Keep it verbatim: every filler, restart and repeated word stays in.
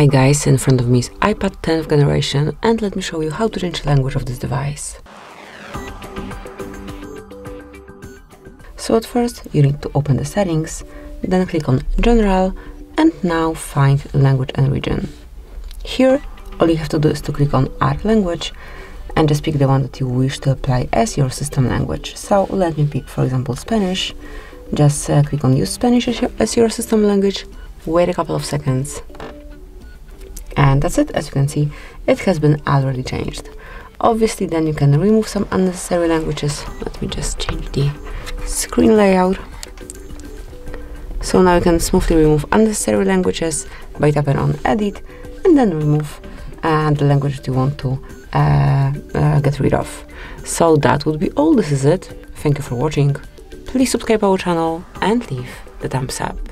Hi guys, in front of me is iPad tenth generation and let me show you how to change the language of this device. So at first you need to open the settings, then click on General and now find language and region. Here all you have to do is to click on Add language and just pick the one that you wish to apply as your system language. So let me pick, for example, Spanish. Just uh, click on Use Spanish as your system language, wait a couple of seconds. And that's it. As you can see, it has been already changed. Obviously, then you can remove some unnecessary languages. Let me just change the screen layout. So now you can smoothly remove unnecessary languages by tapping on Edit and then remove uh, the language that you want to uh, uh, get rid of. So that would be all. This is it. Thank you for watching. Please subscribe our channel and leave the thumbs up.